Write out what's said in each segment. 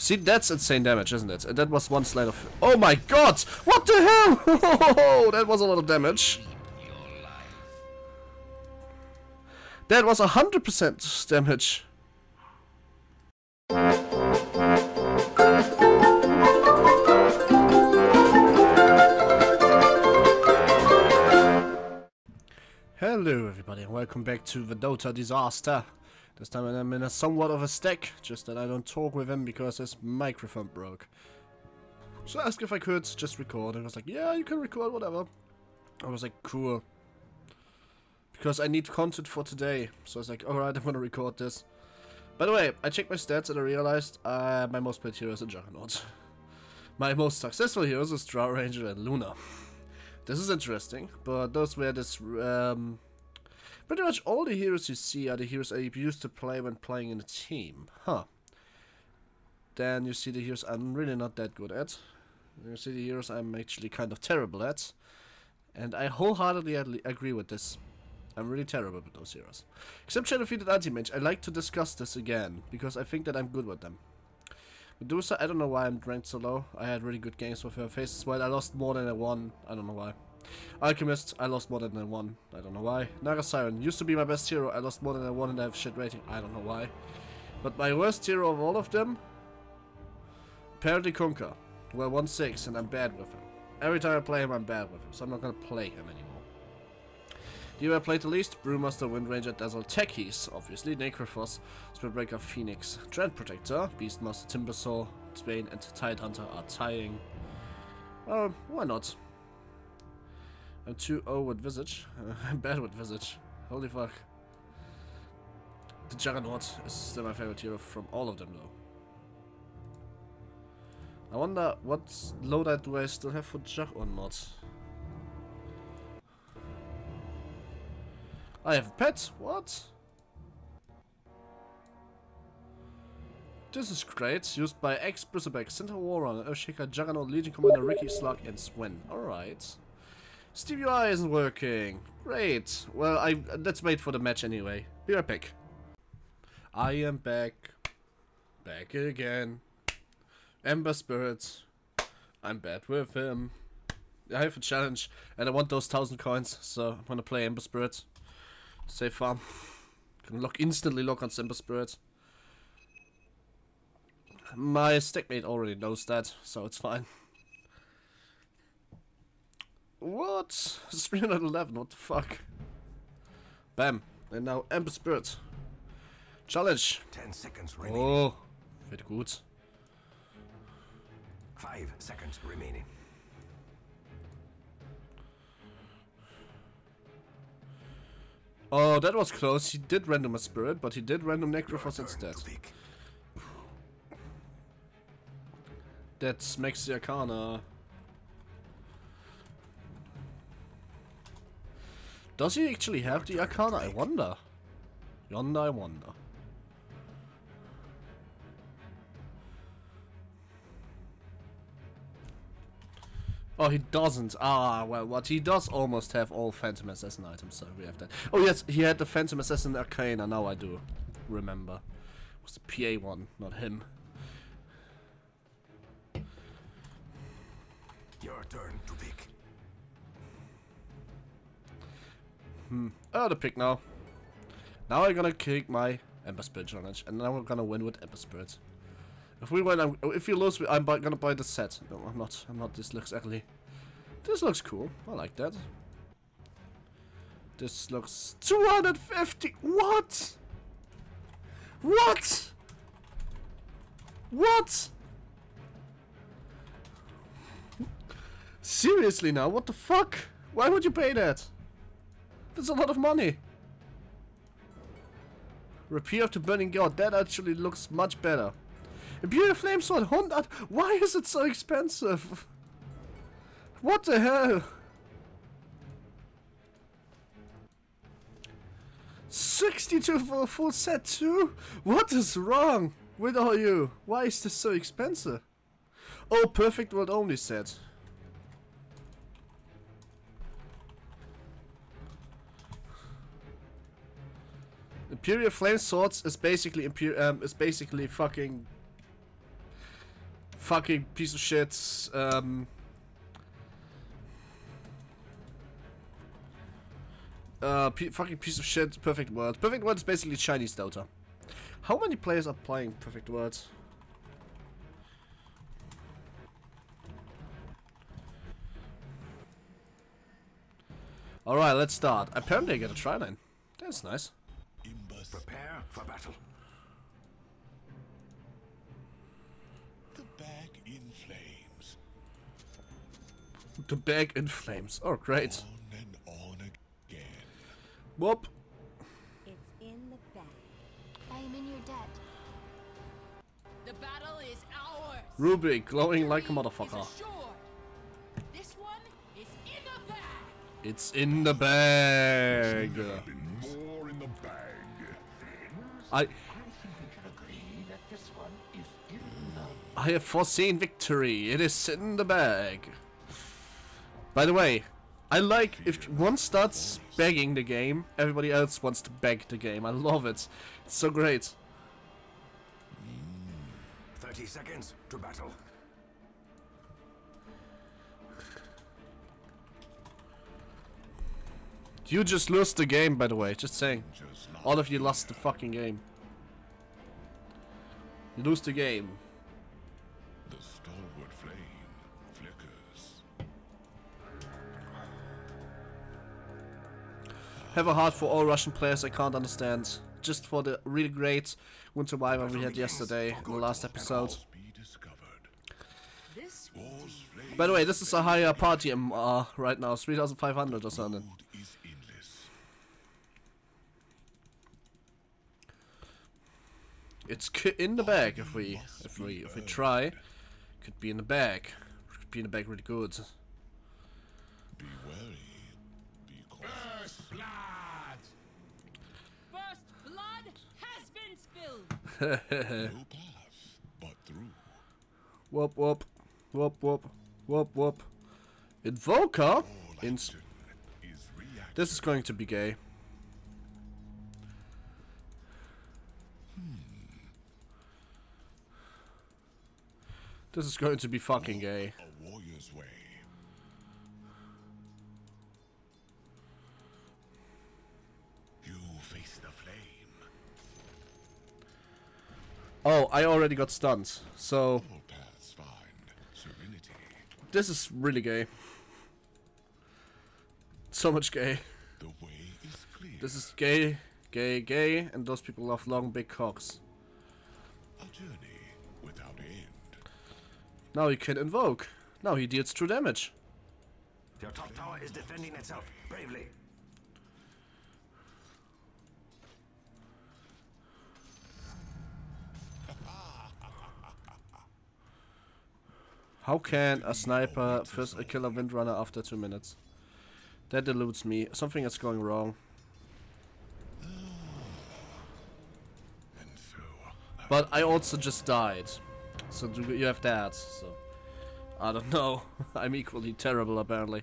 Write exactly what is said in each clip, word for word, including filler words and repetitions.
See, that's insane damage, isn't it? That was one slide of... Oh my god! What the hell? Oh, that was a lot of damage. That was one hundred percent damage. Hello everybody and welcome back to the Dota Disaster. This time I'm in a somewhat of a stack, just that I don't talk with him because his microphone broke. So I asked if I could just record, and he was like, yeah, you can record, whatever. I was like, cool. Because I need content for today, so I was like, alright, I'm gonna record this. By the way, I checked my stats and I realized uh, my most played hero is a Juggernaut. My most successful heroes is Draw Ranger and Luna. This is interesting, but those were this... Um, Pretty much all the heroes you see are the heroes I used to play when playing in a team. Huh. Then you see the heroes I'm really not that good at. You see the heroes I'm actually kind of terrible at. And I wholeheartedly agree with this. I'm really terrible with those heroes. Except Shadow Fiend and Anti-Mage. I like to discuss this again, because I think that I'm good with them. Medusa, I don't know why I'm ranked so low. I had really good games with her faces, while I lost more than I won. I don't know why. Alchemist, I lost more than I won. I don't know why. Nagasiren used to be my best hero. I lost more than I won and I have shit rating. I don't know why. But my worst hero of all of them? Apparently Conker. Who I won six and I'm bad with him. Every time I play him, I'm bad with him. So I'm not gonna play him anymore. The hero I played the least? Brewmaster, Windranger, Dazzle, Techies. Obviously, Necrophos, Spellbreaker, Phoenix, Trend Protector, Beastmaster, Timbersaw, Spain, and Tidehunter are tying. Well, why not? I'm two oh with Visage. Uh, I'm bad with Visage. Holy fuck. The Juggernaut is still my favorite hero from all of them, though. I wonder what loadout do I still have for Juggernaut mods? I have a pet? What? This is great. Used by X, Brewmaster, Centaur, Warrun, Earthshaker, Juggernaut, Legion Commander, Ricky, Slug, and Sven. Alright. Steve U I isn't working. Great. Well, I let's wait for the match anyway. Be right back. I am back. Back again. Ember Spirit. I'm bad with him. I have a challenge and I want those thousand coins, so I'm gonna play Ember Spirit. Save farm. Can lock instantly lock on Ember Spirit. My stackmate already knows that, so it's fine. What? three eleven, what the fuck? Bam. And now Ember Spirit. Challenge. Ten seconds remaining. Oh, very good. Five seconds remaining. Oh, that was close. He did random a spirit, but he did random Necrophos instead. That smacks the Arcana. Does he actually have the Arcana? I wonder. Yonder, I wonder. Oh, he doesn't. Ah, well, what he does almost have all Phantom Assassin items, so we have that. Oh, yes, he had the Phantom Assassin Arcana. Now I do remember. It was the P A one, not him. Your turn to pick. Hmm. Oh, the pick now. Now I'm gonna kick my Ember Spirit challenge, and now we're gonna win with Ember Spirit. If we win, I'm, if we lose, I'm buy, gonna buy the set. No, I'm not. I'm not. This looks ugly. This looks cool. I like that. This looks two hundred fifty. What? What? What? Seriously now? What the fuck? Why would you pay that? That's a lot of money. Repair of the Burning God. That actually looks much better. Imperial Flamesword. one hundred. Why is it so expensive? What the hell? sixty-two for a full set too? What is wrong with all you? Why is this so expensive? Oh, Perfect World Only set. Imperial Flame Swords is basically Imper um, is basically fucking fucking piece of shit. Um, uh, p fucking piece of shit. Perfect World. Perfect World is basically Chinese Dota. How many players are playing Perfect World? Alright, let's start. Apparently I get a tri nine. That's nice. Prepare for battle. The bag in flames. The bag in flames. Oh, great. On and on again. Whoop. It's in the bag. I am in your debt. The battle is ours. Rubick glowing Rubick like a motherfucker. This one is in the bag. It's in the bag. More in the bag. I, I think we can agree that this one is in the bag. I have foreseen victory. It is in the bag. By the way, I like if one starts begging the game, everybody else wants to beg the game. I love it. It's so great. Thirty seconds to battle. You just lost the game, by the way, just saying. All of you lost the fucking game. You lose the game. The stalwart flame flickers. Have a heart for all Russian players I can't understand. Just for the really great winter rival we had yesterday in the last episode. By the way, this is a higher party M R right now, three thousand five hundred or something. It's in the bag if we if we if we try. Could be in the bag. Could be in the bag really good. Be wary. Be cautious. First blood. First blood has been spilled. No path but through. Whoop whoop whoop whoop whoop whoop. Invoker. In this is going to be gay. This is going to be fucking gay. A warrior's way. You face the flame. Oh, I already got stunned. So this is really gay. So much gay. The way is clear. This is gay, gay, gay, and those people love long big cocks. A journey without end. Now he can invoke. Now he deals true damage. Your top tower is defending itself bravely. How can a sniper first a killer windrunner after two minutes? That deludes me. Something is going wrong. But I also just died. So do you have that, so I don't know. I'm equally terrible apparently.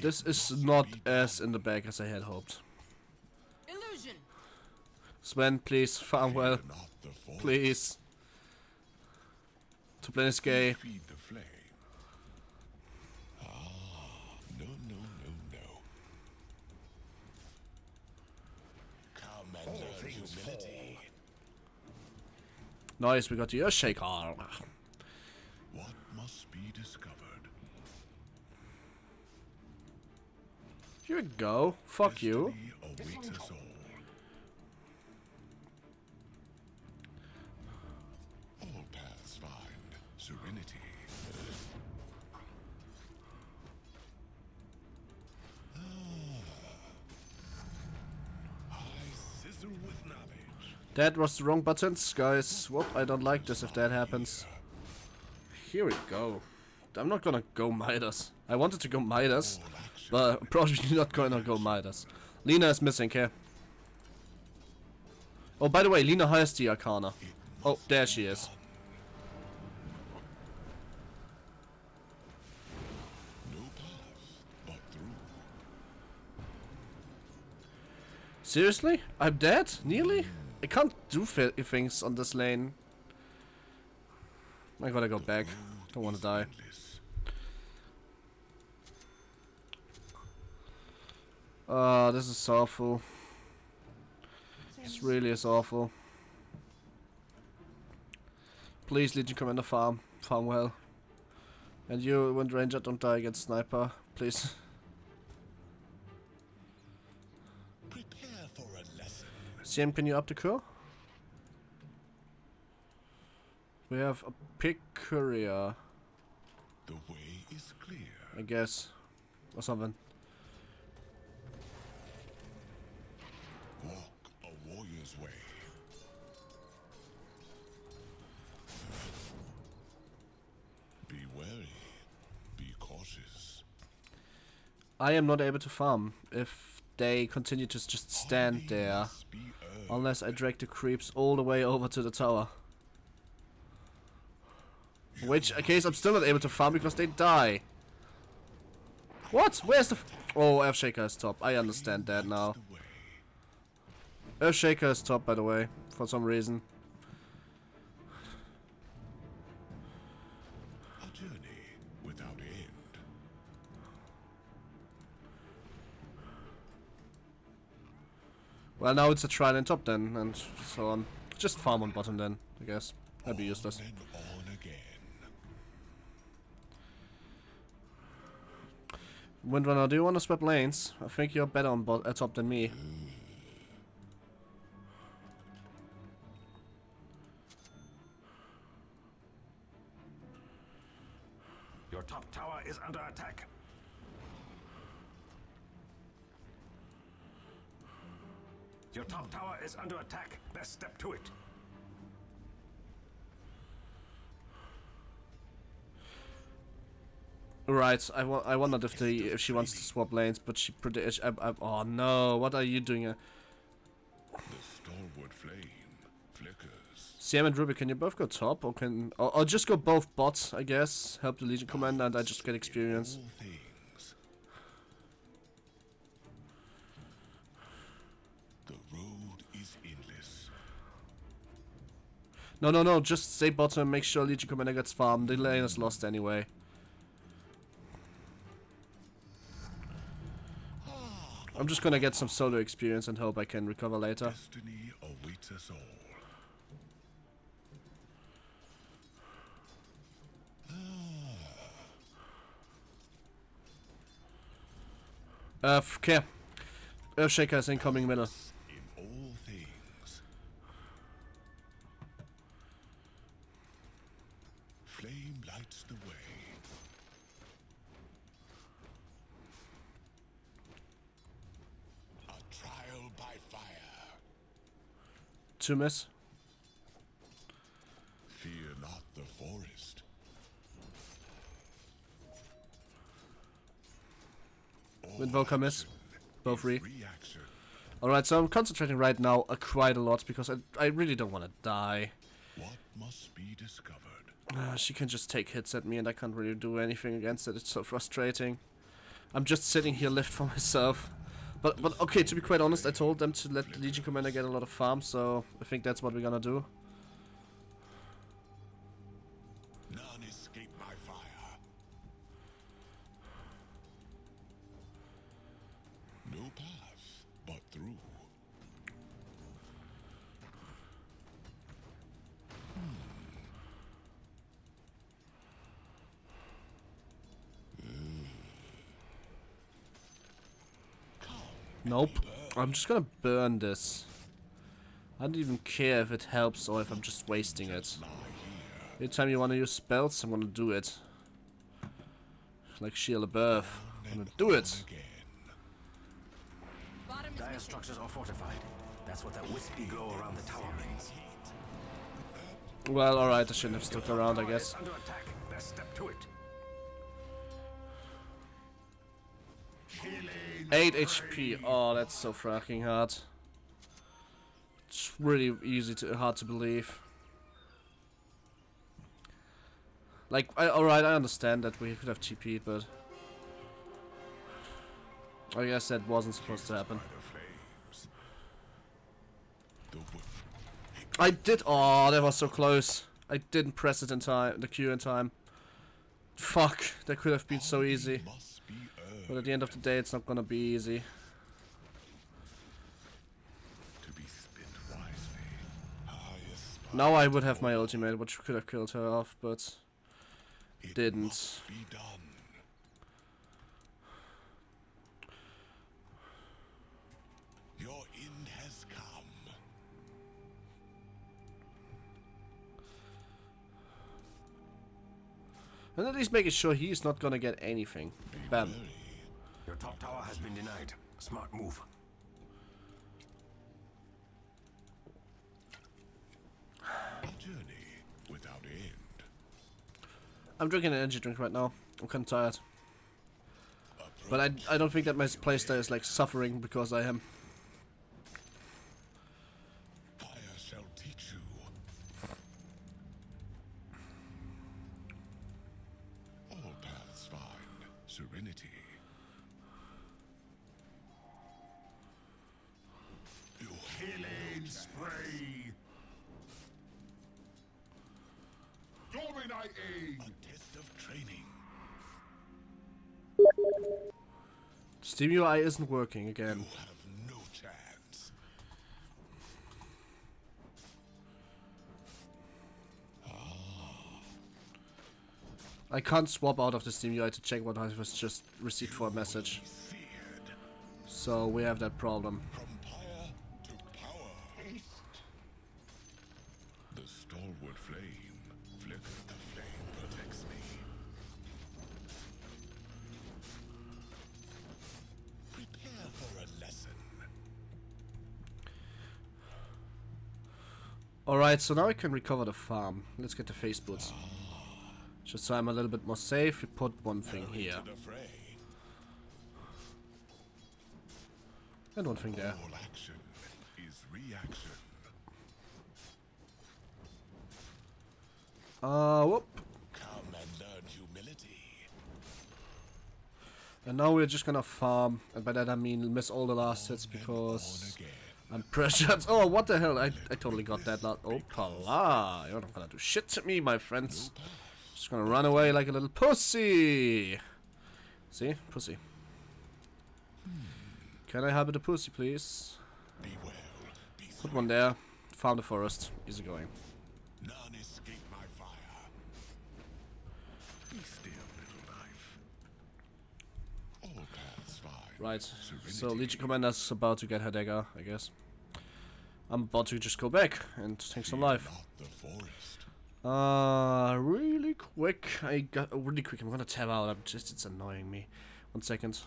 This is not as in the bag as I had hoped. Illusion. Sven, please farm well. Please. To play this game. Nice, we got the Earthshaker. What must be discovered? Here we go. Fuck you. All paths find serenity. That was the wrong buttons, guys. Whoop, I don't like this if that happens. Here we go. I'm not gonna go Midas. I wanted to go Midas, but I'm probably not gonna go Midas. Lina is missing here. Oh, by the way, Lina has the Arcana. Oh, there she is. Seriously? I'm dead? Nearly? I can't do things on this lane. I gotta go back. Don't wanna die. Ah, uh, this is awful. This really is awful. Please, Legion Commander, farm. Farm well. And you, Windranger, don't die against Sniper. Please. Prepare for a lesson. C M, can you up the curl? We have a pick courier. The way is clear. I guess. Or something. Walk a warrior's way. Be wary, be cautious. I am not able to farm if they continue to just stand Always there, unless I drag the creeps all the way over to the tower. You Which, in case, I'm still not able to farm because they die. What? Where's the? F oh, Earthshaker is top. I understand that now. Earthshaker is top, by the way, for some reason. A journey without end. Well, now it's a trial and top then, and so on. Just farm on bottom then, I guess. That'd be useless. On again. Windrunner, do you want to swap lanes? I think you're better on at top than me. Mm. Your top tower is under attack. Your top tower is under attack. Best step to it. Right. I, wa I wondered if the if she wants to swap lanes, but she pretty. I, I, oh no! What are you doing? Uh, the stalwart flame flickers. C M and Rubick, can you both go top, or can, or, or just go both bots? I guess help the Legion Commander, and I just get experience. The road is endless. No, no, no! Just stay bottom, and make sure Legion Commander gets farmed. The lane is lost anyway. I'm just gonna get some solo experience and hope I can recover later. Destiny awaits us all. Uh, okay. Earthshaker is incoming middle. In all things. Flame lights the way. A trial by fire. Two miss. Fear not the forest. Invoker miss. Both free. Alright, so I'm concentrating right now uh, quite a lot because I, I really don't want to die. What must be discovered? Uh, she can just take hits at me and I can't really do anything against it. It's so frustrating. I'm just sitting here left for myself. But, but okay, to be quite honest, I told them to let the Legion Commander get a lot of farm, so I think that's what we're gonna do. Nope. I'm just gonna burn this. I don't even care if it helps or if I'm just wasting it. Every time you wanna use spells, I'm gonna do it. Like Sheila Burf. I'm gonna do it! Dire structures are fortified. That's what that wispy glow around the tower means. Well, alright, I shouldn't have stuck around, I guess. Under attack. Best step to it. eight H P. Oh, that's so fracking hard. It's really easy to hard to believe. Like, I, all right, I understand that we could have T P'd, but I guess that wasn't supposed to happen. I did. Oh, that was so close. I didn't press it in time. The Q in time. Fuck, that could have been so easy. But at the end of the day, it's not gonna be easy. Now I would have my ultimate, which could have killed her off, but didn't. Your end has come. And at least making sure he's not gonna get anything. Bam. Your top tower has been denied. Smart move. A journey without end. I'm drinking an energy drink right now. I'm kind of tired. But I, I don't think that my playstyle is like suffering because I am. Fire shall teach you. All paths find serenity. You killing spray. A test of training. Steam U I isn't working again. You have no chance. Ah. I can't swap out of the Steam U I to check what I was just received you for a message. So we have that problem. From pyre to power. Haste. The stalwart flame. Flicker the flame protects me. Prepare for a lesson. Alright, so now I can recover the farm. Let's get the face boots. Ah. Just so I'm a little bit more safe, we put one thing Arrow here. And one thing there. All action is reaction. Uh, whoop. Come and learn humility. And now we're just gonna farm, and by that I mean miss all the last hits because I'm pressured. Oh, what the hell? I, I totally got that. Oh, pala. You're not gonna do shit to me, my friends. Just gonna run away like a little pussy. See? Pussy. Can I have it a pussy, please? Put one there. Farm the forest. Easy going. None escape my fire. Be still, little knife. All paths find. Right. Serenity. So Legion Commander's about to get her dagger, I guess. I'm about to just go back and take some life. Uh really quick. I got oh, really quick. I'm gonna tab out. I'm just it's annoying me. One second.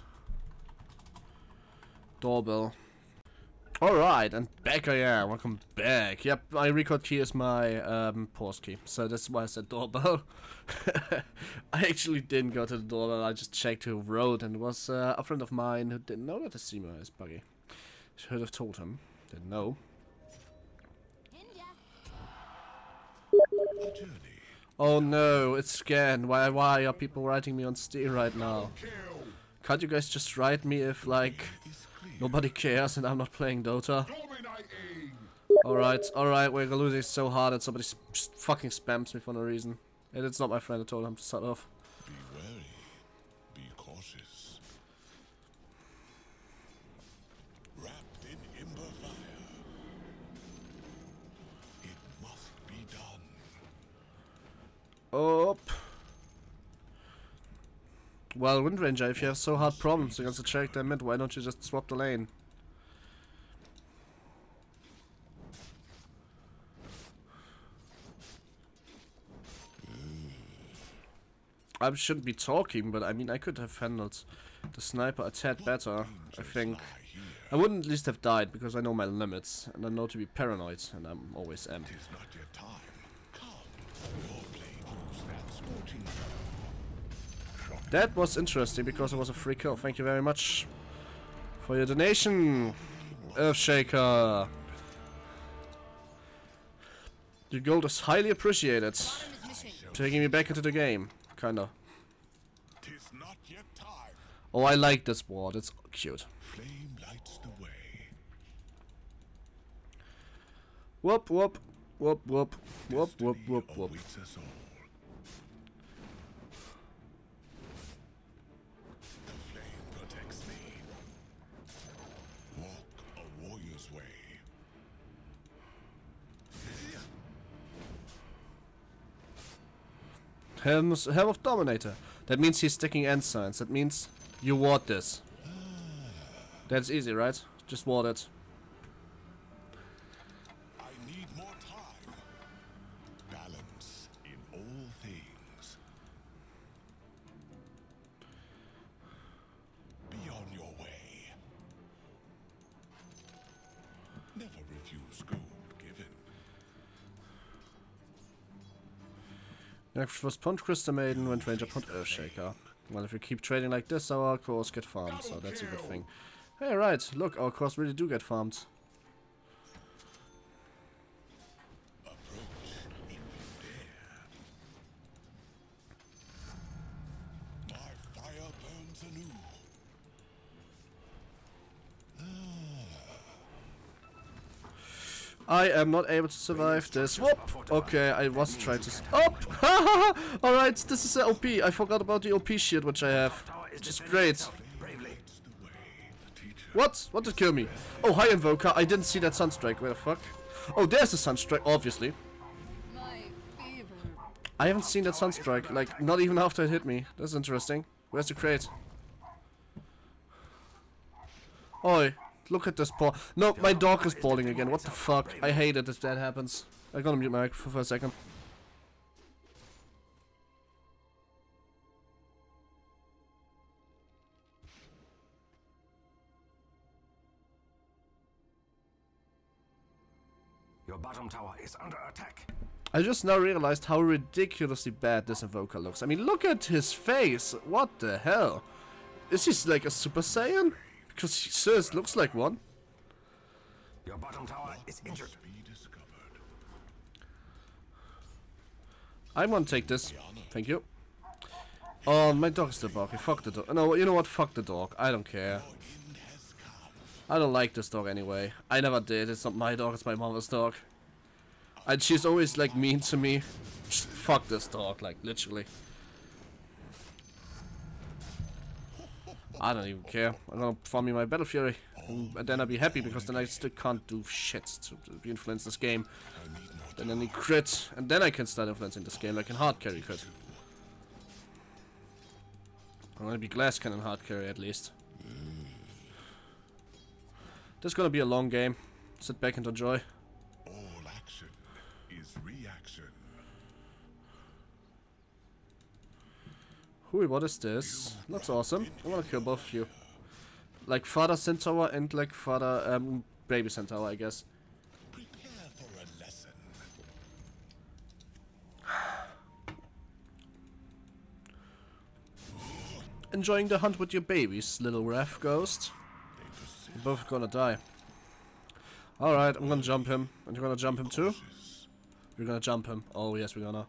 Doorbell. Alright, and back I am. Welcome back. Yep, my record key is my um, pause key, so that's why I said doorbell. I actually didn't go to the doorbell, I just checked who wrote, and it was uh, a friend of mine who didn't know that the steamer is buggy. Should have told him. Didn't know. Oh no, it's scan. Why, why are people writing me on Steam right now? Can't you guys just write me if, like... nobody cares and I'm not playing Dota. Alright, alright, we're losing so hard that somebody sp fucking spams me for no reason. And it's not my friend at all, I'm just set off. Be wary. Be cautious. Wrapped in ember fire. It must be done. Up. Well, Windranger, if you have so hard problems against the track they're mid, why don't you just swap the lane? I shouldn't be talking, but I mean, I could have handled the sniper a tad better, I think. I wouldn't at least have died, because I know my limits, and I know to be paranoid, and I'm always am. That was interesting because it was a free kill. Thank you very much for your donation, Earthshaker. Your gold is highly appreciated. Taking me back into the game, kinda. Oh, I like this ward. It's cute. Whoop whoop. whoop, whoop, whoop, whoop, whoop, whoop. Helm of Dominator. That means he's sticking end signs. That means you ward this. That's easy, right? Just ward it. I need more time. Balance in all things. Be on your way. Never refuse gold given. Next was Pond Crystal Maiden, Windranger, Pond Earthshaker. Well, if we keep trading like this, our cores get farmed, so that's a good thing. Hey, right, look, our cores really do get farmed. I am not able to survive this. Whoop! Okay, I was trying to... Oh! Alright, this is the O P. I forgot about the O P shield, which I have. Which is great. What? What did kill me? Oh, hi, Invoker. I didn't see that Sunstrike. Where the fuck? Oh, there's the Sunstrike, obviously. I haven't seen that Sunstrike, like, not even after it hit me. That's interesting. Where's the crate? Oi. Look at this paw. No, my dog is bawling again. What the fuck? I hate it if that happens. I'm gonna mute my microphone for a second. Your bottom tower is under attack. I just now realized how ridiculously bad this Invoker looks. I mean, look at his face. What the hell? Is he like a Super Saiyan? Because he says looks like one. Your bottom tower is injured. I'm gonna take this. Thank you. Oh, my dog is the barking. Fuck the dog. No, you know what? Fuck the dog. I don't care. I don't like this dog anyway. I never did. It's not my dog. It's my mother's dog. And she's always like mean to me. Just fuck this dog. Like literally. I don't even care. I'm gonna farm me my Battle Fury, and then I'll be happy because then I still can't do shit to influence this game. Then I need crit, and then I can start influencing this game. I can hard carry crit. I'm gonna be glass cannon hard carry at least. This is gonna be a long game. Sit back and enjoy. All action is reaction. Hui, what is this? Looks awesome. I wanna kill both of you. Like Father Centaur and like Father um, Baby Centaur, I guess. Prepare for a lesson. Enjoying the hunt with your babies, little ref ghost. We're both gonna die. Alright, I'm gonna jump him. And you're gonna jump him too? We're gonna jump him. Oh yes, we're gonna.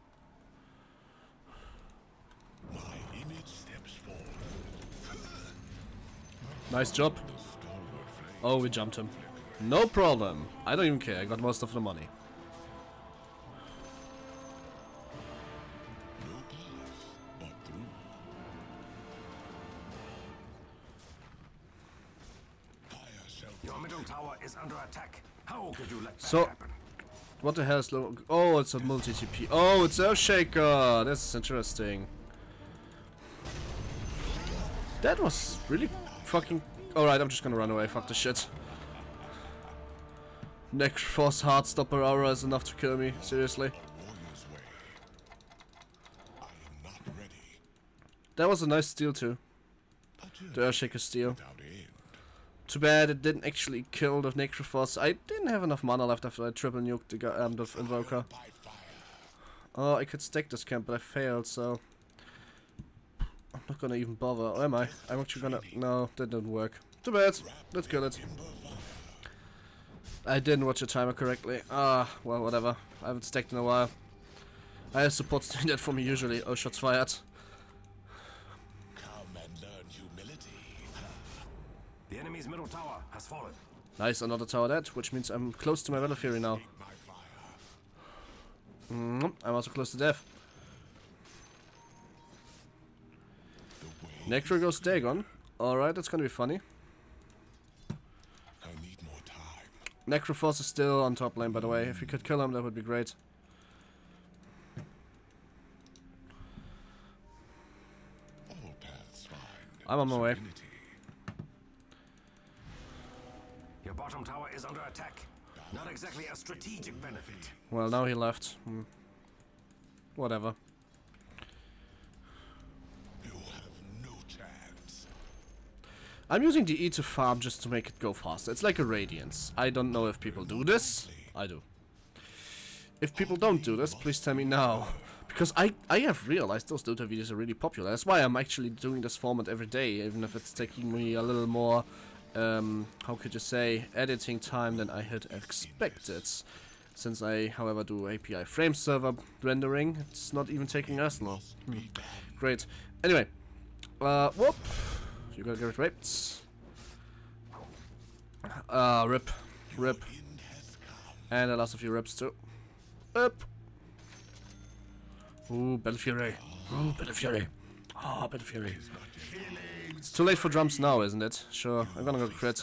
Nice job. Oh, we jumped him. No problem. I don't even care. I got most of the money. Your middle tower is under attack. How could you let that happen? What the hell is low? Oh, it's a multi-T P. Oh, it's Earthshaker. This is interesting. That was really... Fucking... Alright, I'm just gonna run away, fuck the shit. Necrophos Heartstopper aura is enough to kill me, seriously. That was a nice steal too. The Earthshaker steal. Too bad it didn't actually kill the Necrophos. I didn't have enough mana left after I triple nuked the, um, the Invoker. Oh, I could stack this camp, but I failed, so... I'm not gonna even bother, or am I? I'm actually gonna... No, that didn't work. Too bad. Let's kill it. I didn't watch the timer correctly. Ah, well, whatever. I haven't stacked in a while. I have supports doing that for me usually. Oh, shots fired. Come and learn humility. The enemy's middle tower has fallen. Nice, another tower that, which means I'm close to my Battle Fury now. Mm-hmm. I'm also close to death. Necro goes Dagon. Alright, that's gonna be funny. I need more time. Necrophos is still on top lane, by the way. If we could kill him, that would be great. All paths find I'm on my way. Your bottom tower is under attack. Not exactly a strategic benefit. Well, now he left. Hmm. Whatever. I'm using the E to farm just to make it go faster. It's like a Radiance. I don't know if people do this. I do. If people don't do this, please tell me now. Because I, I have realized those Dota videos are really popular. That's why I'm actually doing this format every day, even if it's taking me a little more, um, how could you say, editing time than I had expected. Since I, however, do A P I frame server rendering, it's not even taking us long. Hmm. Great. Anyway. Uh, whoop. You gotta get raped. Ah, uh, rip. Rip. And the last of your rips too. Rip. Ooh, Battle Fury. Ooh, Battle Fury. Ah, oh, Battle Fury. It's too late for drums now, isn't it? Sure, I'm gonna go crit.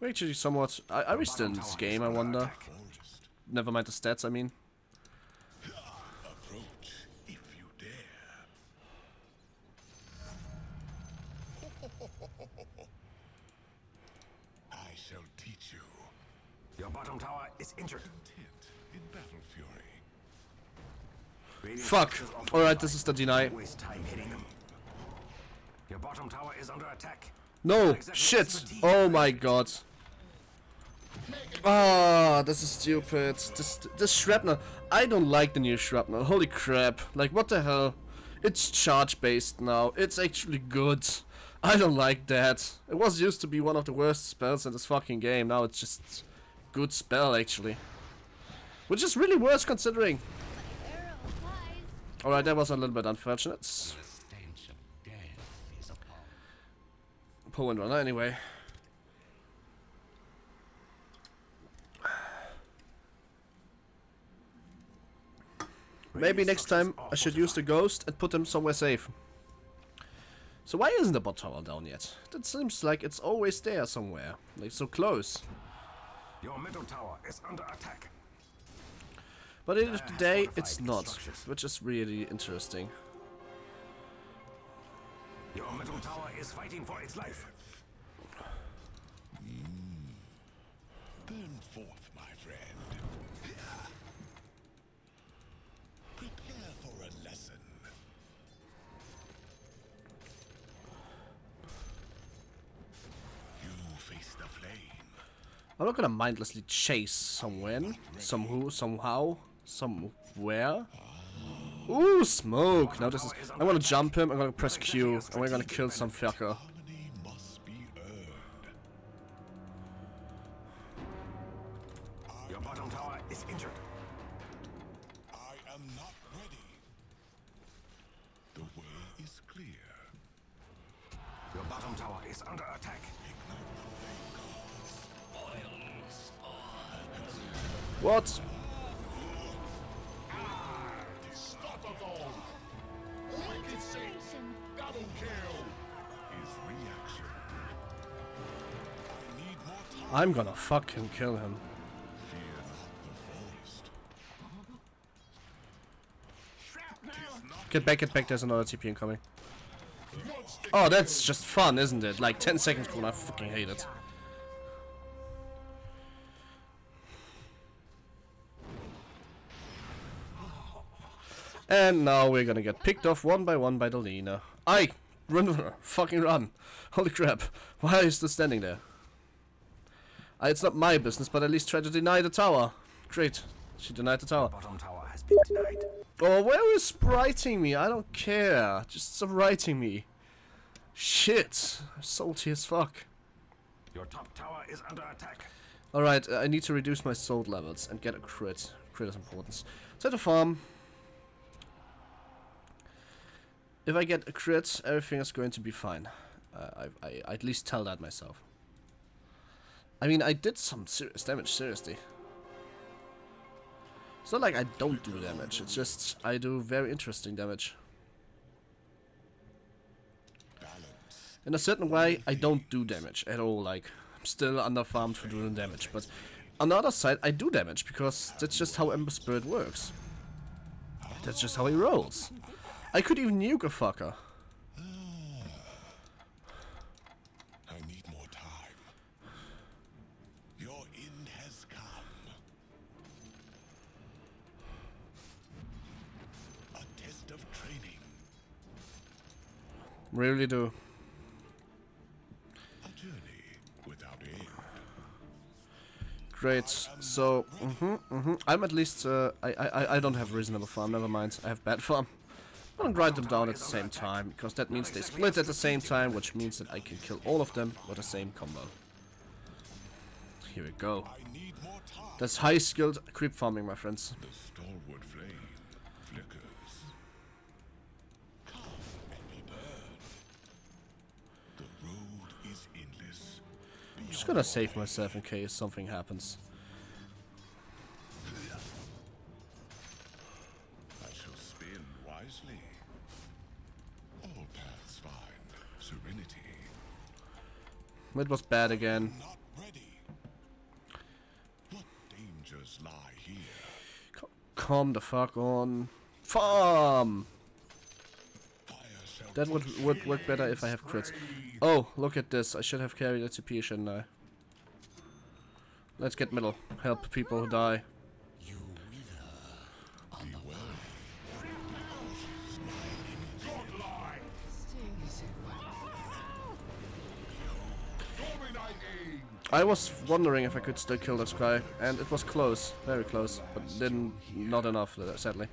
We're actually somewhat... Are, are we still in this game, I wonder? Never mind the stats, I mean. Your bottom tower is injured. In Battle Fury. Fuck. All right, this is the deny. Your bottom tower is under attack. No shit. Oh my god. Ah, oh, this is stupid. This this shrapnel. I don't like the new shrapnel. Holy crap! Like what the hell? It's charge based now. It's actually good. I don't like that. It was used to be one of the worst spells in this fucking game. Now it's just. Good spell actually, which is really worse considering. Alright, that was a little bit unfortunate. Poor Windrunner anyway. Maybe next time I should use the ghost and put him somewhere safe. So why isn't the bot tower down yet? That seems like it's always there somewhere, like so close. Your middle tower is under attack. But at the end of the day, it's not, which is really interesting. Your middle tower is fighting for its life. Mm. Burn forth, my friend. Prepare for a lesson. You face the flame. I'm not gonna mindlessly chase someone, somewho, somehow, somewhere. Ooh, smoke! Now this is. I'm gonna jump him. I'm gonna press Q, and we're gonna kill some fucker. Your bottom tower is injured. I am not ready. The way is clear. Your bottom tower is under attack. What? I'm gonna fucking kill him. Get back, get back, there's another T P incoming. Oh, that's just fun, isn't it? Like ten seconds cool, I fucking hate it. And now we're gonna get picked off one by one by the Lina. I run, fucking run! Holy crap! Why is this standing there? I, it's not my business, but at least try to deny the tower. Great, she denied the tower. Bottom tower has been denied. Oh, where is spriting me? I don't care. Just spriting me. Shit, I'm salty as fuck. Your top tower is under attack. All right, uh, I need to reduce my soul levels and get a crit. Crit is important. Set a farm. If I get a crit, everything is going to be fine. Uh, I, I, I at least tell that myself. I mean, I did some serious damage, seriously. It's not like I don't do damage, it's just I do very interesting damage. In a certain way, I don't do damage at all, like, I'm still underfarmed for doing damage, but on the other side, I do damage, because that's just how Ember Spirit works. That's just how he rolls. I could even nuke a fucker. Really do. A journey without end. Great. So, mm-hmm, mm-hmm. I'm at least. Uh, I, I, I don't have reasonable farm. Never mind. I have bad farm. I'm gonna grind them down at the same time because that means they split at the same time, which means that I can kill all of them with the same combo. Here we go. That's high-skilled creep farming, my friends. The stalwart flame flickers. I'm just gonna save myself in case something happens. I shall spin wisely. All paths find serenity. It was bad again. Not ready. What dangers lie here? Calm the fuck on. Farm. That would would work better if I have crits. Oh, look at this. I should have carried a T P, shouldn't I? Let's get middle. Help people who die. I was wondering if I could still kill this guy, and it was close. Very close, but didn't, not enough, sadly.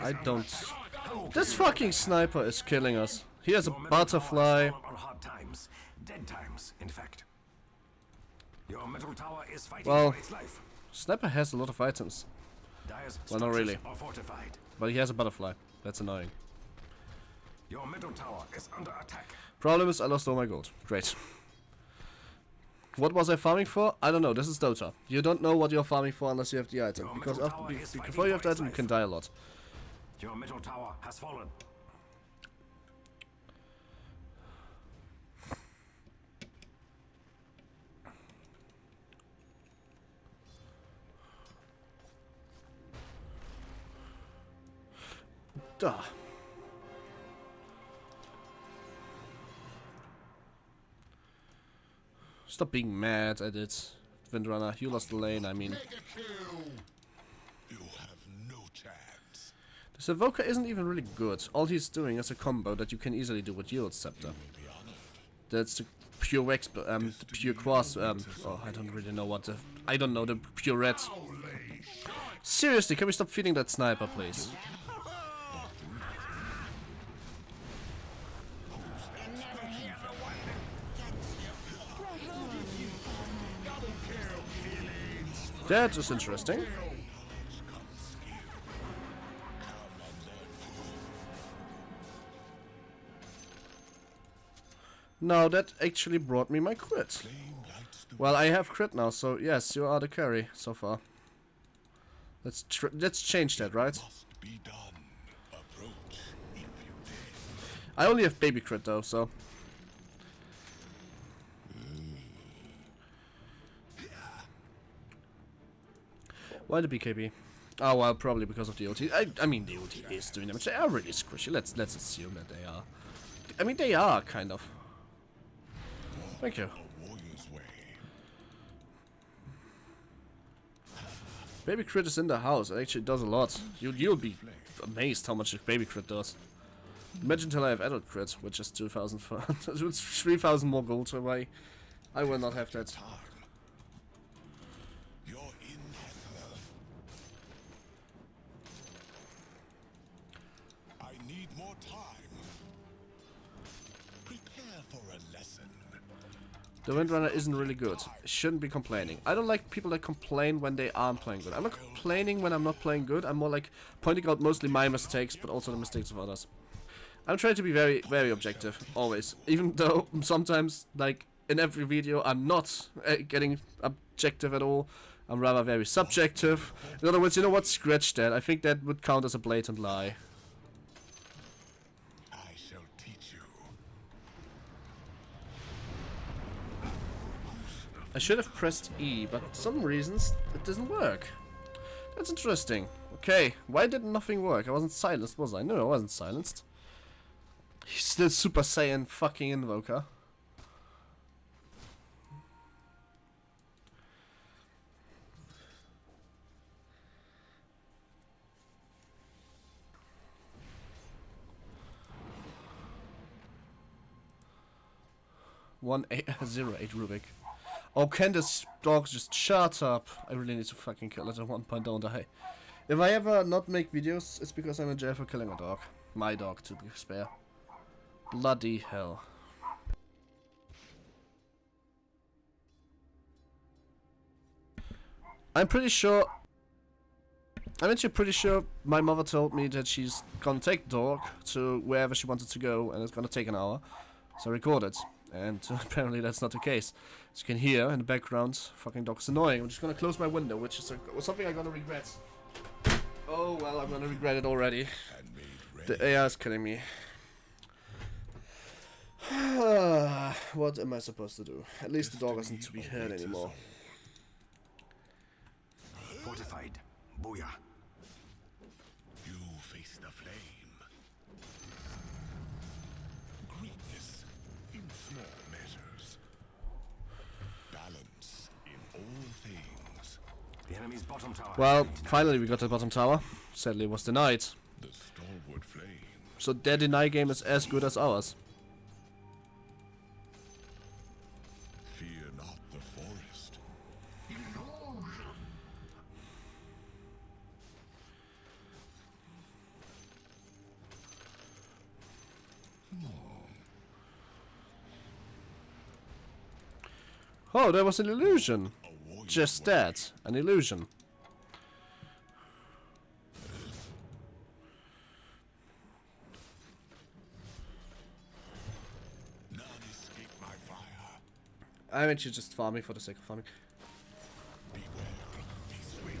I don't... This fucking sniper is killing us. He has a butterfly. Well, Sniper has a lot of items. Well, not really. But he has a butterfly. That's annoying. Your middle tower is under attack. Problem is, I lost all my gold. Great. What was I farming for? I don't know. This is Dota. You don't know what you're farming for unless you have the item. Because after, before you have the item, you can die a lot. Your middle tower has fallen. Duh. Stop being mad at it, Windrunner. You lost the lane, I mean. You have no chance. This Evoker isn't even really good. All he's doing is a combo that you can easily do with Yield Scepter. That's the pure X, um, the pure Cross, um, oh, I don't really know what the, I don't know, the pure Red. Seriously, can we stop feeding that sniper, please? That is interesting. Now that actually brought me my crit. Well, I have crit now, so yes, you are the carry so far. Let's tr let's change that, right? I only have baby crit though, so. Why the B K B? Oh well, probably because of the O T. I, I mean, the O T is doing damage. They are really squishy. Let's let's assume that they are. I mean, they are kind of. Thank you. Baby crit is in the house. It actually does a lot. You you'll be amazed how much baby crit does. Imagine till I have adult crit, which is two thousand four, it's three thousand more gold away. I will not have that. The Windrunner isn't really good. Shouldn't be complaining. I don't like people that complain when they aren't playing good. I'm not complaining when I'm not playing good. I'm more like pointing out mostly my mistakes, but also the mistakes of others. I'm trying to be very, very objective, always. Even though sometimes, like in every video, I'm not uh, getting objective at all. I'm rather very subjective. In other words, you know what? Scratch that. I think that would count as a blatant lie. I shall teach you. I should have pressed E, but for some reasons it doesn't work. That's interesting. Okay, why did nothing work? I wasn't silenced, was I? No, I wasn't silenced. He's still Super Saiyan fucking Invoker. one eight zero eight Rubick. Oh, can this dog just shut up? I really need to fucking kill it at one point, don't I? If I ever not make videos, it's because I'm in jail for killing a dog. My dog, to be fair. Bloody hell. I'm pretty sure... I'm actually pretty sure my mother told me that she's gonna take the dog to wherever she wanted to go, and it's gonna take an hour. So I record it. And apparently that's not the case. As you can hear in the background, fucking dog's annoying. I'm just gonna close my window, which is a, something I'm gonna regret. Oh well, I'm gonna regret it already. The A I is killing me. What am I supposed to do? At least the dog isn't to be heard anymore. Fortified. Booyah. You face the flame. Balance in all things. The enemy's bottom tower. Well, finally we got the bottom tower. Sadly it was denied. The stalwart flame. So their deny game is as good as ours. Fear not the forest. Illusion. No. Oh, there was an illusion. Just that. An illusion. None escape my fire. I'm actually just farming for the sake of farming. Beware of this wind.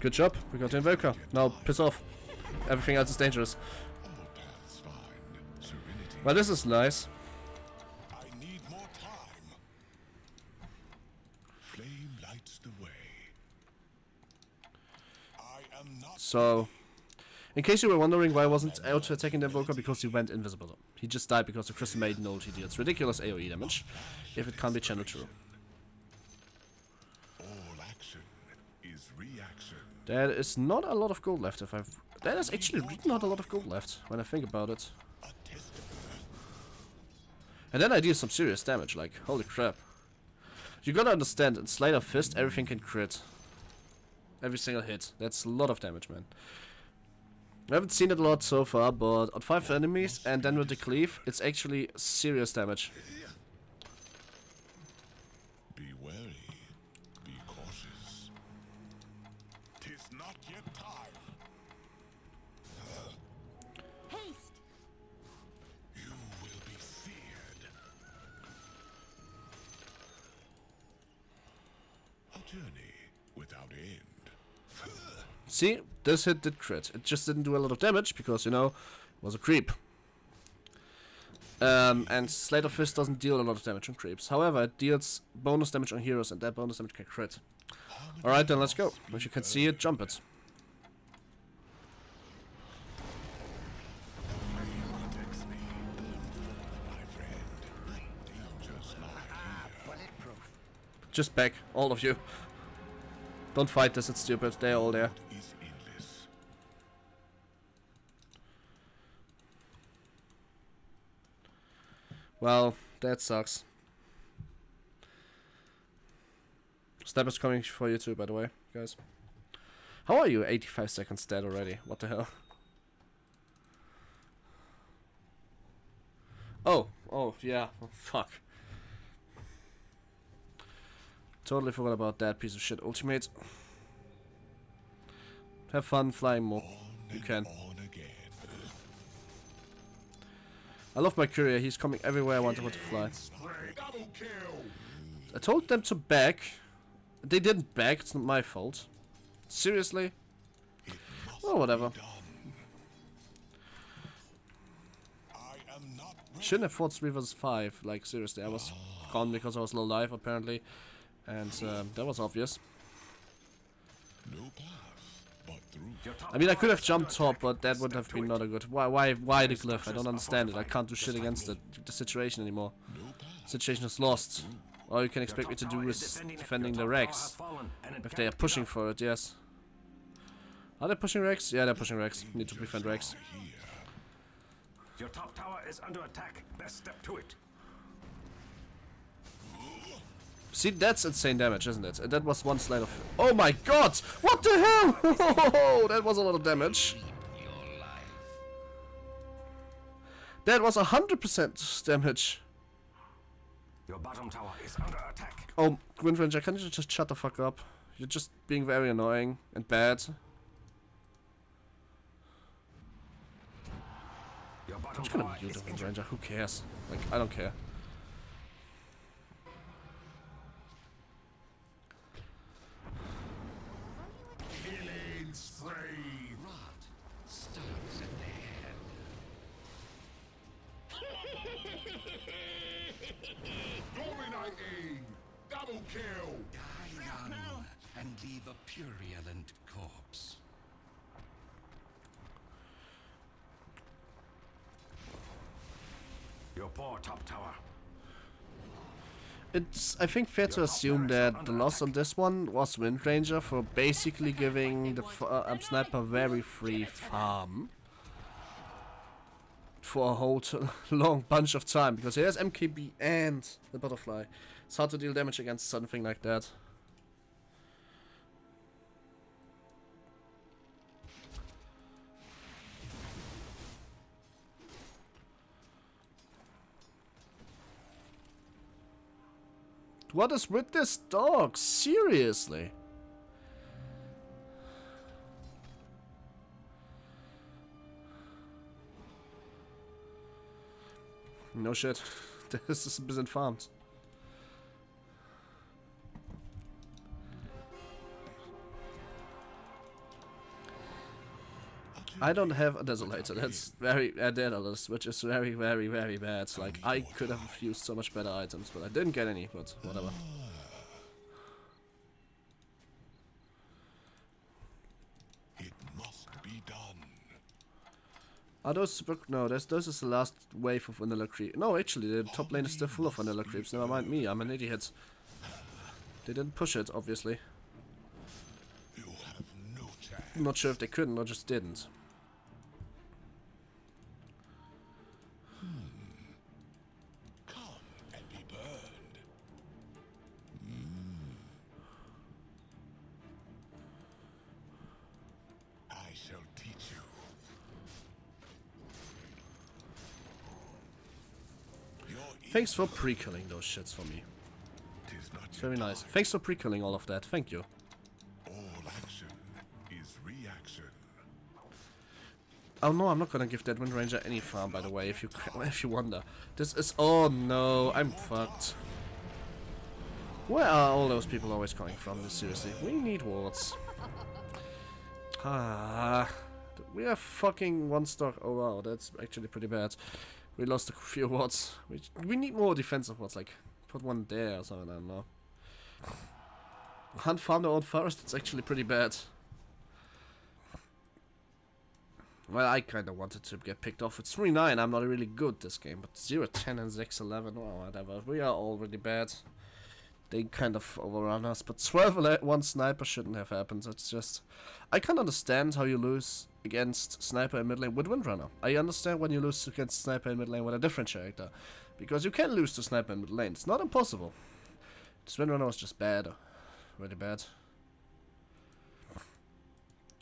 Good job. We got the Invoker. Now piss off. Everything else is dangerous. Well, this is nice. I need more time. Flame lights the way. I am not. So, in case you were wondering why I wasn't out attacking the Invoker, because he went invisible. He just died because the Crystal Maiden ulti deals ridiculous A O E damage, if it can't be channeled through. All action is reaction. There is not a lot of gold left. If I've, there is actually not a lot of gold left when I think about it. And then I deal some serious damage, like, holy crap. You gotta understand, in Slayer Fist, everything can crit. Every single hit. That's a lot of damage, man. I haven't seen it a lot so far, but on five enemies, and then with the cleave, it's actually serious damage. Be wary. Be cautious. Tis not yet time. Journey without end. See, this hit did crit. It just didn't do a lot of damage because, you know, it was a creep. Um, and Slayer Fist doesn't deal a lot of damage on creeps. However, it deals bonus damage on heroes, and that bonus damage can crit. Alright, then let's go. If you can see it, jump it. Just back, all of you. Don't fight this, it's stupid. They're all there. Well, that sucks. Sniper's coming for you too, by the way, guys. How are you eighty-five seconds dead already? What the hell? Oh, oh, yeah. Oh, fuck. Totally forgot about that piece of shit ultimate. Have fun flying more. You can. I love my courier. He's coming everywhere I want to fly. I told them to back. They didn't back. It's not my fault. Seriously? Well, whatever. Shouldn't have fought three versus five. Like, seriously, I was gone because I was low life, apparently. And um, that was obvious. I mean, I could have jumped top, but that would have been not a good... Why Why? Why the cliff? I don't understand it. I can't do shit against it, the situation anymore. The situation is lost. All you can expect me to do is defending the Rex. If they are pushing for it, yes. Are they pushing Rex? Yeah, they're pushing Rex. Need to defend Rex. Your top tower is under attack. Best step to it. See, that's insane damage, isn't it? That was one slide of... Oh my god! What the hell? Oh, that was a lot of damage. That was one hundred percent damage. Your bottom tower is under attack. Oh, Windranger, can you just shut the fuck up? You're just being very annoying and bad. I'm just gonna mute the Windranger, who cares? Like, I don't care. Dominating! Double kill! Die young and leave a purulent corpse. Your poor top tower. It's, I think, fair to assume that the loss on this one was Windranger for basically giving the f uh, um, sniper very free farm for a whole t long bunch of time, because he has M K B and the Butterfly. It's hard to deal damage against something like that. What is with this dog? Seriously. No shit. This is a bit farmed. I don't have a desolator. That's very uh, daedalus, which is very, very, very bad. Like, I could have used so much better items, but I didn't get any. But whatever. It must be done. Are those no? That's those is the last wave of vanilla creep. No, actually, the top lane is still full of vanilla creeps. Never mind me. I'm an idiot. They didn't push it, obviously. I'm not sure if they couldn't or just didn't. Thanks for pre-killing those shits for me. Very nice. Thanks for pre-killing all of that. Thank you. All action is reaction. Oh no, I'm not gonna give that Windranger any farm, by the way, if you if you wonder. This is... Oh no, I'm fucked. Where are all those people always coming from? Seriously, we need wards. Ah, we are fucking one stock. Oh wow, that's actually pretty bad. We lost a few wards. We, we need more defensive wards, like, put one there or something, I don't know. Hunt farm their own forest, it's actually pretty bad. Well, I kinda wanted to get picked off with three nine, I'm not really good this game, but zero ten and six eleven, well, whatever, we are already bad. They kind of overrun us, but twelve one Sniper shouldn't have happened, it's just... I can't understand how you lose against Sniper in mid lane with Windrunner. I understand when you lose against Sniper in mid lane with a different character, because you can lose to Sniper in mid lane, it's not impossible. This Windrunner was just bad, really bad.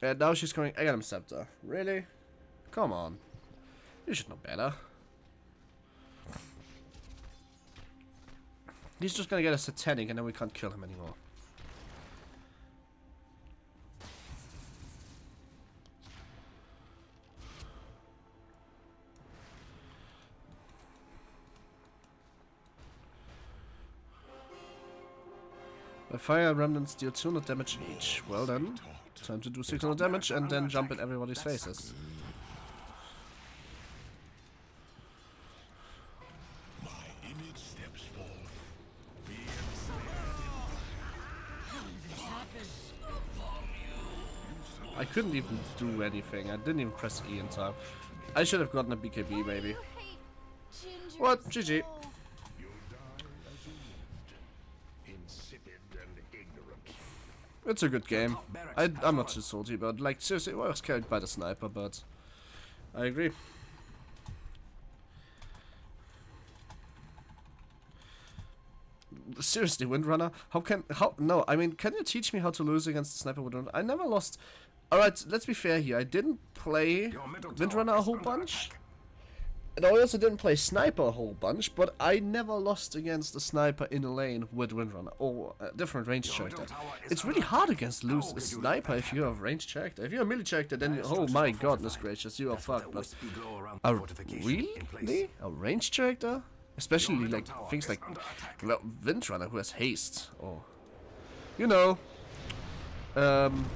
And now she's coming Aghanim Scepter. Really? Come on. You should know better. He's just gonna get a Satanic and then we can't kill him anymore. A fire remnants deal two hundred damage each. Well then, time to do six hundred damage and then jump in everybody's faces. I couldn't even do anything. I didn't even press E in time. I should have gotten a B K B maybe. What? G G. It's a good game. I, I'm not too salty, but like seriously, well, I was carried by the sniper, but I agree. Seriously, Windrunner, how can how no? I mean, can you teach me how to lose against the sniper Windrunner? I never lost. All right, let's be fair here. I didn't play Windrunner a whole bunch, and I also didn't play sniper a whole bunch. But I never lost against the sniper in a lane with Windrunner or a different range character. It's really hard against lose a sniper if you have range character. If you have melee character, then you, oh my goodness gracious, you are fucked. But a, really, a range character, especially like things like well, Windrunner who has haste or you know. Um,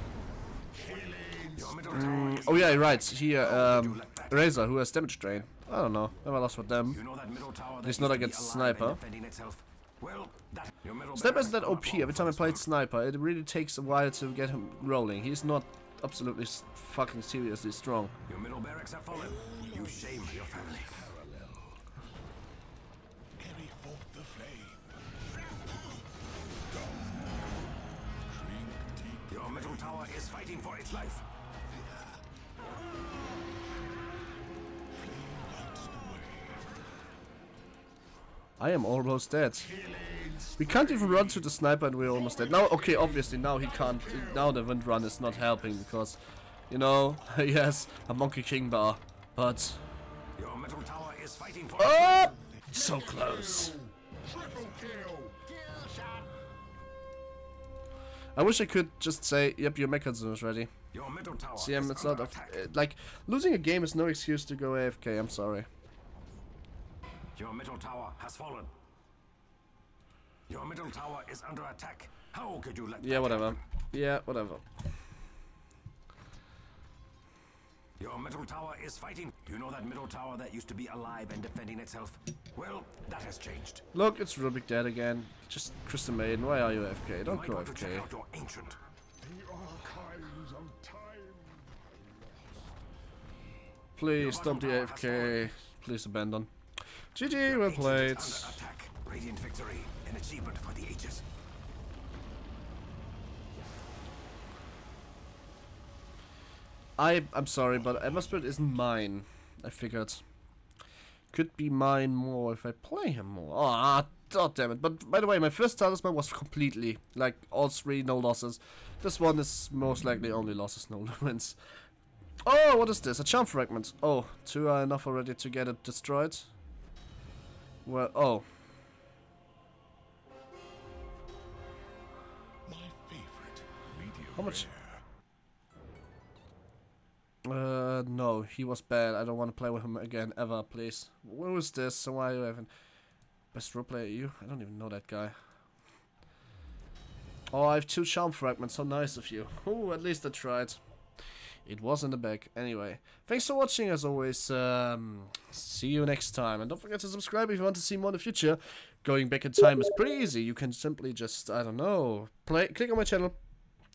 Mm, oh yeah, right, here, um, Razor, who has damage drain. I don't know, never lost with them. At least not against Sniper. Sniper isn't that O P. Every time I played Sniper, it really takes a while to get him rolling. He's not absolutely fucking seriously strong. Your middle barracks are fallen. You shame your family. Your middle tower is fighting for its life. I am almost dead. We can't even run to the sniper and we're almost dead. Now, okay, obviously now he can't, now the wind run is not helping because, you know, yes, a monkey king bar, but... Your metal tower is fighting for oh! So close. Triple kill. I wish I could just say, yep, your mechanism is ready. Your middle tower C M, it's not, a, it, like, losing a game is no excuse to go A F K, I'm sorry. Your middle tower has fallen. Your middle tower is under attack. How could you let Yeah, whatever. Happen? Yeah, whatever. Your middle tower is fighting. You know that middle tower that used to be alive and defending itself? Well, that has changed. Look, it's Rubick dead again. Just Crystal Maiden, why are you A F K? Don't go A F K. Please stop the A F K. Please abandon. G G, well played. Radiant victory, an achievement for the ages. I, I'm sorry, but Ember Spirit isn't mine. I figured. Could be mine more if I play him more. Ah, oh, oh, damn it. But by the way, my first talisman was completely, like, all three, no losses. This one is most likely only losses, no wins. Oh, what is this? A charm fragment. Oh, two are enough already to get it destroyed. Well, oh. My favorite medium. How much? Uh, no, he was bad. I don't want to play with him again, ever, please. Who is this? So why are you having... Best role player, you? I don't even know that guy. Oh, I have two charm fragments. How nice of you. Oh, at least I tried. It was in the back. Anyway, thanks for watching, as always. Um, see you next time. And don't forget to subscribe if you want to see more in the future. Going back in time is pretty easy. You can simply just, I don't know, play. click on my channel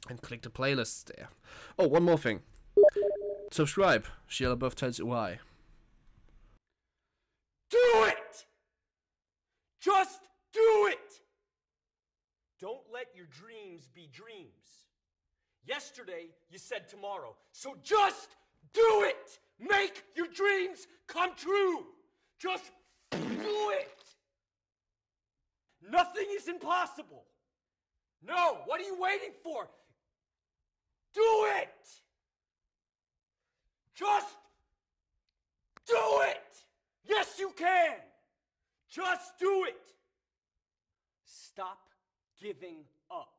and click the playlist there. Oh, one more thing. Subscribe. Shell above tells you why. Do it! Just do it! Don't let your dreams be dreams. Yesterday, you said tomorrow. So just do it! Make your dreams come true! Just do it! Nothing is impossible. No, what are you waiting for? Do it! Just do it! Yes, you can! Just do it! Stop giving up.